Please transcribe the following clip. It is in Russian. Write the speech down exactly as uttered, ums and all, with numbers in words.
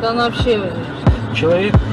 Да она вообще... Человек...